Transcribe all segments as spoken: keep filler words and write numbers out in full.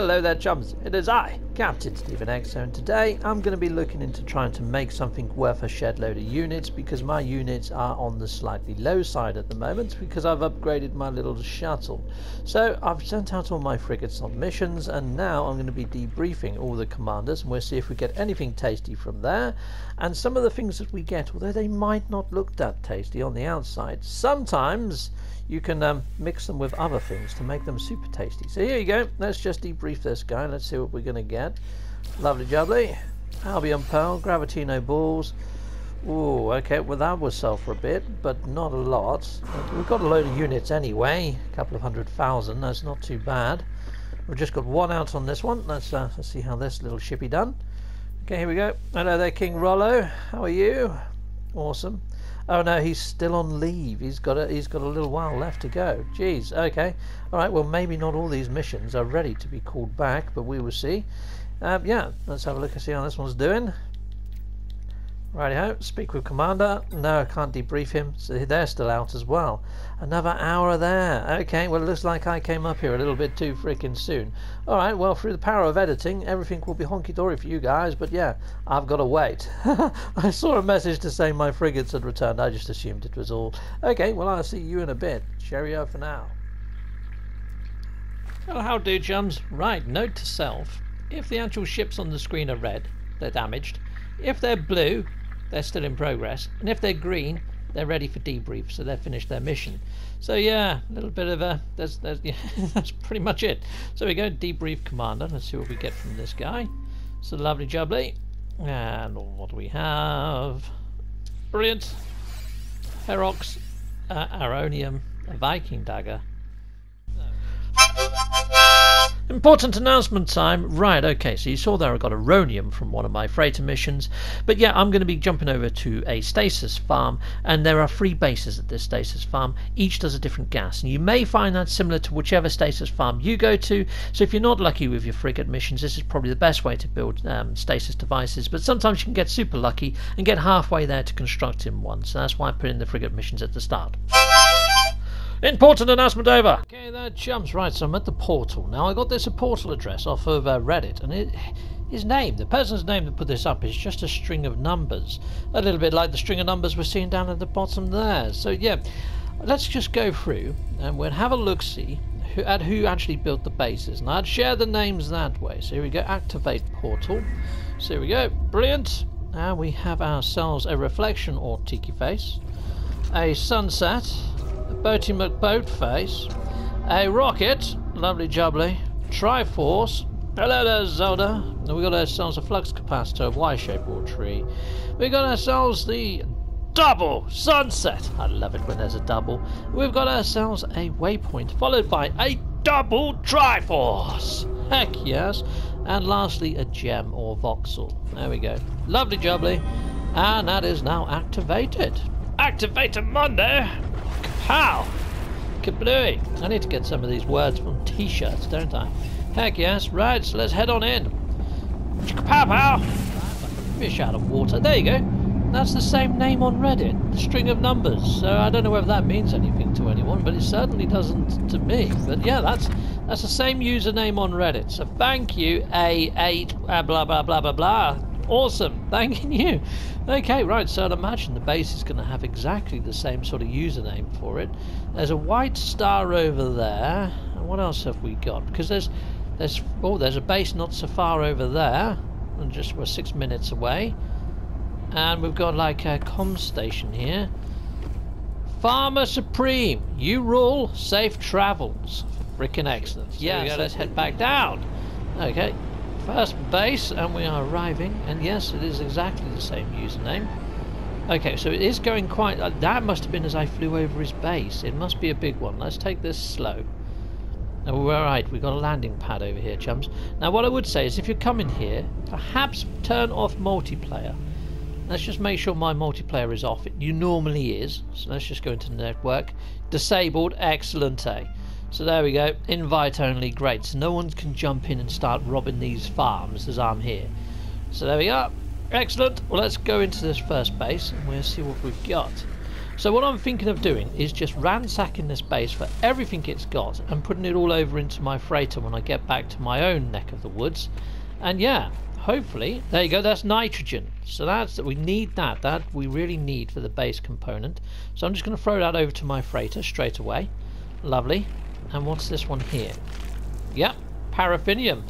Hello there chums, it is I, Captain Steven Exo, and today I'm going to be looking into trying to make something worth a shed load of units because my units are on the slightly low side at the moment because I've upgraded my little shuttle. So I've sent out all my frigates on missions and now I'm going to be debriefing all the commanders and we'll see if we get anything tasty from there. And some of the things that we get, although they might not look that tasty on the outside, sometimes you can um, mix them with other things to make them super tasty. So here you go, let's just debrief this guy, let's see what we're going to get. Lovely jubbly, Albion Pearl, Gravitino Balls. Ooh, okay, well that was sell for a bit, but not a lot. We've got a load of units anyway, a couple of hundred thousand, that's not too bad. We've just got one out on this one, let's, uh, let's see how this little shippy done. Okay, here we go. Hello there King Rollo, how are you? Awesome. Oh no, he's still on leave. He's got a he's got a little while left to go. Jeez. Okay. All right. Well, maybe not all these missions are ready to be called back, but we will see. Um, yeah. Let's have a look and see how this one's doing. Righty-ho. Speak with commander. No, I can't debrief him. So they're still out as well. Another hour there. Okay. Well, it looks like I came up here a little bit too freaking soon. All right. Well, through the power of editing, everything will be honky-dory for you guys. But yeah, I've got to wait. I saw a message to say my frigates had returned. I just assumed it was all. Okay. Well, I'll see you in a bit. Cheerio for now. Well, how do, chums? Right. Note to self: if the actual ships on the screen are red, they're damaged. If they're blue, they're still in progress, and if they're green, they're ready for debrief, so they've finished their mission. So yeah, a little bit of a that's that's, yeah, that's pretty much it. So we go debrief commander. Let's see what we get from this guy. So lovely jubbly, and what do we have? Brilliant. Herox, uh, Aronium, a Viking dagger. Important announcement time. Right, okay, so you saw there I got a rhonium from one of my freighter missions. But yeah, I'm going to be jumping over to a stasis farm, and there are three bases at this stasis farm. Each does a different gas, and you may find that similar to whichever stasis farm you go to. So if you're not lucky with your frigate missions, this is probably the best way to build um, stasis devices. But sometimes you can get super lucky and get halfway there to constructing one. So that's why I put in the frigate missions at the start. Important announcement over! Okay there chumps, right, so I'm at the portal. Now I got this a portal address off of uh, Reddit, and it, his name, the person's name that put this up is just a string of numbers. A little bit like the string of numbers we're seeing down at the bottom there. So yeah, let's just go through and we'll have a look-see who, at who actually built the bases. And I'd share the names that way. So here we go, activate portal. So here we go, brilliant. And we have ourselves a reflection or tiki face, a sunset, Boaty McBoat face, a rocket, lovely jubbly, Triforce, hello there Zelda, and we got ourselves a flux capacitor, Y-shaped wall tree, we got ourselves the double sunset, I love it when there's a double, we've got ourselves a waypoint, followed by a double Triforce, heck yes, and lastly a gem or voxel, there we go, lovely jubbly, and that is now activated, activated Monday. How? Kablooey! I need to get some of these words from t-shirts, don't I? Heck yes, right, so let's head on in. Pow pow! Fish out of water, there you go. That's the same name on Reddit, the string of numbers. So I don't know whether that means anything to anyone, but it certainly doesn't to me. But yeah, that's that's the same username on Reddit. So thank you, A eight, blah blah blah blah blah. Awesome, thanking you. Okay, right, so I'd imagine the base is going to have exactly the same sort of username for it. There's a white star over there. And what else have we got? Because there's, there's, oh, there's a base not so far over there. And just, we're six minutes away. And we've got, like, a comm station here. Farmer Supreme, you rule, safe travels. Frickin' excellent. Yeah, so let's head back down. Okay. First base, and we are arriving, and yes, it is exactly the same username. Okay, so it is going quite... Uh, that must have been as I flew over his base. It must be a big one. Let's take this slow. And we're right, we've got a landing pad over here, chums. Now, what I would say is if you're coming here, perhaps turn off multiplayer. Let's just make sure my multiplayer is off. It normally is. So let's just go into network. Disabled, excellent, eh? So there we go, invite only, great. So no one can jump in and start robbing these farms as I'm here. So there we are, excellent. Well, let's go into this first base and we'll see what we've got. So what I'm thinking of doing is just ransacking this base for everything it's got and putting it all over into my freighter when I get back to my own neck of the woods. And yeah, hopefully, there you go, that's nitrogen. So that's, we need that, that we really need for the base component. So I'm just going to throw that over to my freighter straight away. Lovely. And what's this one here? Yep, paraffinium.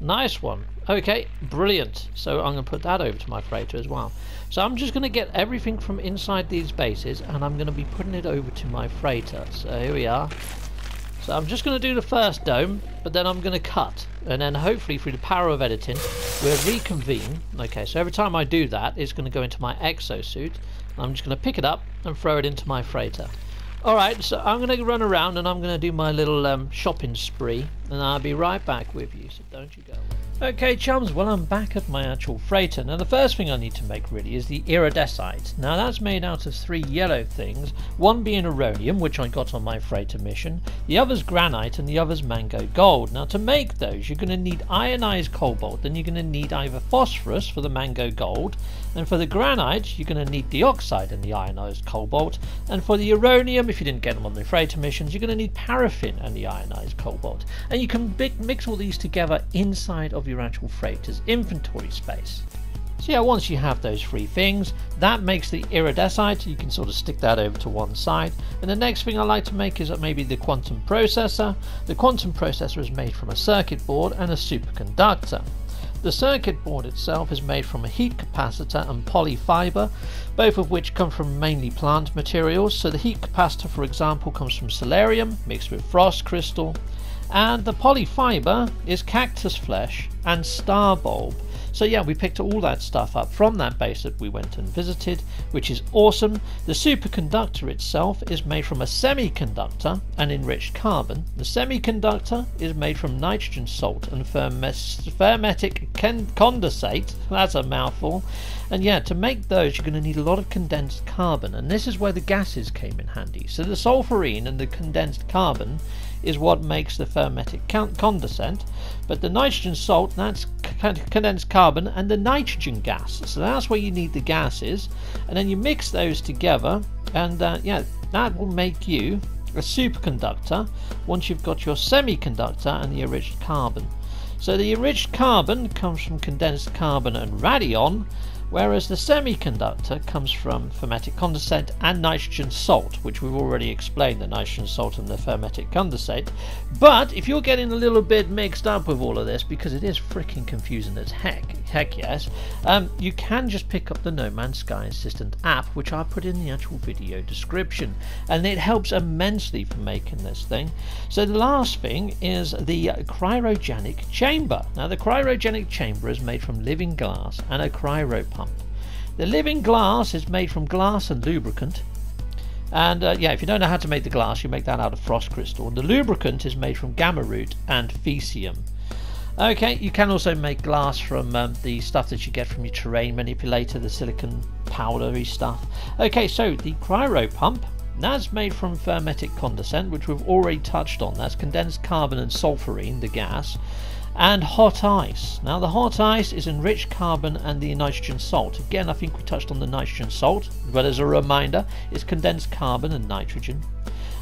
Nice one. Okay, brilliant. So I'm going to put that over to my freighter as well. So I'm just going to get everything from inside these bases and I'm going to be putting it over to my freighter. So here we are. So I'm just going to do the first dome, but then I'm going to cut. And then hopefully through the power of editing, we'll reconvene. Okay, so every time I do that, it's going to go into my exosuit. I'm just going to pick it up and throw it into my freighter. Alright, so I'm going to run around and I'm going to do my little um, shopping spree and I'll be right back with you, so don't you go away. Okay chums, well I'm back at my actual freighter. Now the first thing I need to make really is the iridescite. Now that's made out of three yellow things, one being erroneum, which I got on my freighter mission, the other's granite and the other's mango gold. Now to make those you're going to need ionized cobalt, then you're going to need either phosphorus for the mango gold, and for the granite you're going to need dioxide and the ionized cobalt, and for the erroneum, if you didn't get them on the freighter missions, you're going to need paraffin and the ionized cobalt. And you can mix all these together inside of your actual freighter's inventory space. So yeah, once you have those three things, that makes the iridescite. You can sort of stick that over to one side. And the next thing I like to make is maybe the quantum processor. The quantum processor is made from a circuit board and a superconductor. The circuit board itself is made from a heat capacitor and polyfiber, both of which come from mainly plant materials. So the heat capacitor, for example, comes from solarium mixed with frost crystal, and the polyfiber is cactus flesh and star bulb. So yeah, we picked all that stuff up from that base that we went and visited, which is awesome. The superconductor itself is made from a semiconductor and enriched carbon. The semiconductor is made from nitrogen salt and ferromagnetic condensate. That's a mouthful. And yeah, to make those, you're going to need a lot of condensed carbon. And this is where the gases came in handy. So the sulfurine and the condensed carbon is what makes the ferromagnetic condensate, but the nitrogen salt, that's condensed carbon and the nitrogen gas, so that's where you need the gases, and then you mix those together and uh, yeah, that will make you a superconductor once you've got your semiconductor and the enriched carbon. So the enriched carbon comes from condensed carbon and radion, whereas the semiconductor comes from ferromagnetic condensate and nitrogen salt, which we've already explained, the nitrogen salt and the ferromagnetic condensate. But if you're getting a little bit mixed up with all of this, because it is freaking confusing as heck, heck yes, um, you can just pick up the No Man's Sky Assistant app, which I put in the actual video description, and it helps immensely for making this thing. So the last thing is the cryogenic chamber. Now the cryogenic chamber is made from living glass and a cryo pump. The living glass is made from glass and lubricant, and uh, yeah, if you don't know how to make the glass, you make that out of frost crystal, and the lubricant is made from gamma root and faecium. Okay, you can also make glass from um, the stuff that you get from your terrain manipulator, the silicon powdery stuff. Okay, so the cryo pump, that's made from ferromagnetic condensate, which we've already touched on, that's condensed carbon and sulfurine, the gas, and hot ice. Now the hot ice is enriched carbon and the nitrogen salt. Again, I think we touched on the nitrogen salt, but as a reminder, it's condensed carbon and nitrogen.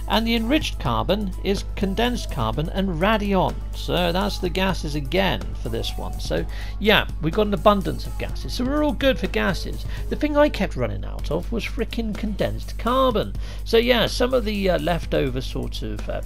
And the enriched carbon is condensed carbon and radion. So that's the gases again for this one. So yeah, we've got an abundance of gases. So we're all good for gases. The thing I kept running out of was freaking condensed carbon. So yeah, some of the uh, leftover sort of uh,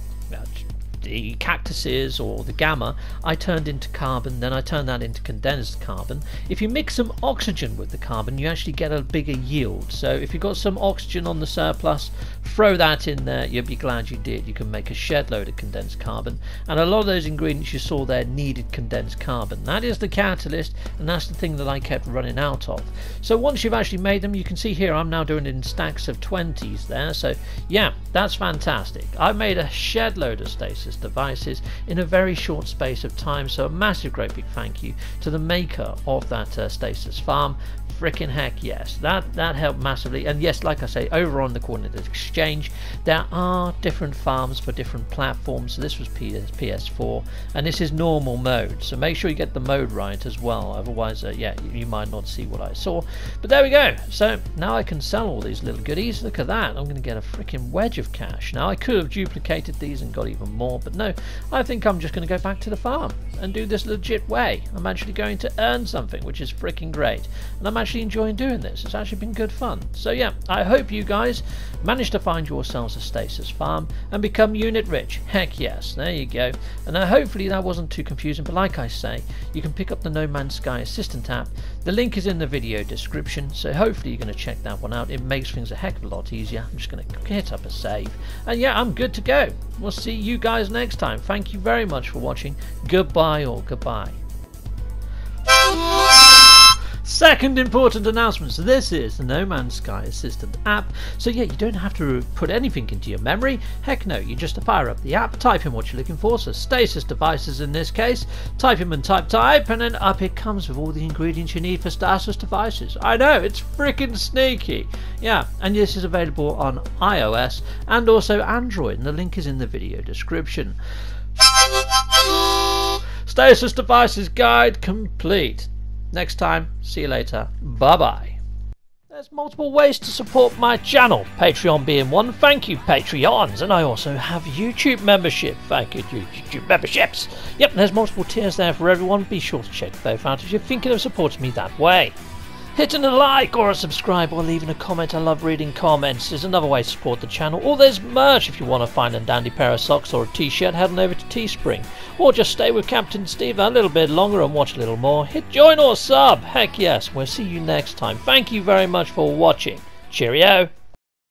the cactuses or the gamma I turned into carbon, then I turned that into condensed carbon. If you mix some oxygen with the carbon, you actually get a bigger yield. So if you've got some oxygen on the surplus, throw that in there, you'll be glad you did. You can make a shed load of condensed carbon, and a lot of those ingredients you saw there needed condensed carbon. That is the catalyst, and that's the thing that I kept running out of. So once you've actually made them, you can see here I'm now doing it in stacks of twenties there. So yeah, that's fantastic. I made a shed load of stasis devices in a very short space of time. So a massive great big thank you to the maker of that uh, stasis farm. Freaking heck yes, that that helped massively. And yes, like I say, over on the Coordinate Exchange there are different farms for different platforms. So this was P S, P S four and this is normal mode, so make sure you get the mode right as well, otherwise uh, yeah, you, you might not see what I saw. But there we go, so now I can sell all these little goodies. Look at that, I'm gonna get a freaking wedge of cash. Now I could have duplicated these and got even more, but no, I think I'm just gonna go back to the farm and do this legit way. I'm actually going to earn something, which is freaking great, and I'm actually Actually enjoying doing this. It's actually been good fun. So yeah, I hope you guys managed to find yourselves a stasis farm and become unit rich. Heck yes, there you go. And uh, hopefully that wasn't too confusing, but like I say, you can pick up the No Man's Sky Assistant app. The link is in the video description, so hopefully you're going to check that one out. It makes things a heck of a lot easier. I'm just going to hit up a save, and yeah, I'm good to go. We'll see you guys next time. Thank you very much for watching. Goodbye or goodbye. Second important announcement, so this is the No Man's Sky Assistant app. So yeah, you don't have to put anything into your memory. Heck no, you just fire up the app, type in what you're looking for, so stasis devices in this case, type in and type type, and then up it comes with all the ingredients you need for stasis devices. I know, it's freaking sneaky. Yeah, and this is available on iOS and also Android, and the link is in the video description. Stasis devices guide complete. Next time, see you later, bye bye. There's multiple ways to support my channel, Patreon being one. Thank you Patreons, and I also have YouTube membership. Thank you YouTube memberships. Yep, there's multiple tiers there for everyone. Be sure to check both out if you're thinking of supporting me that way. Hitting a like or a subscribe or leaving a comment, I love reading comments, is another way to support the channel. Or there's merch if you want to find a dandy pair of socks or a t-shirt, head on over to Teespring. Or just stay with Captain Steve a little bit longer and watch a little more. Hit join or sub, heck yes, we'll see you next time. Thank you very much for watching. Cheerio!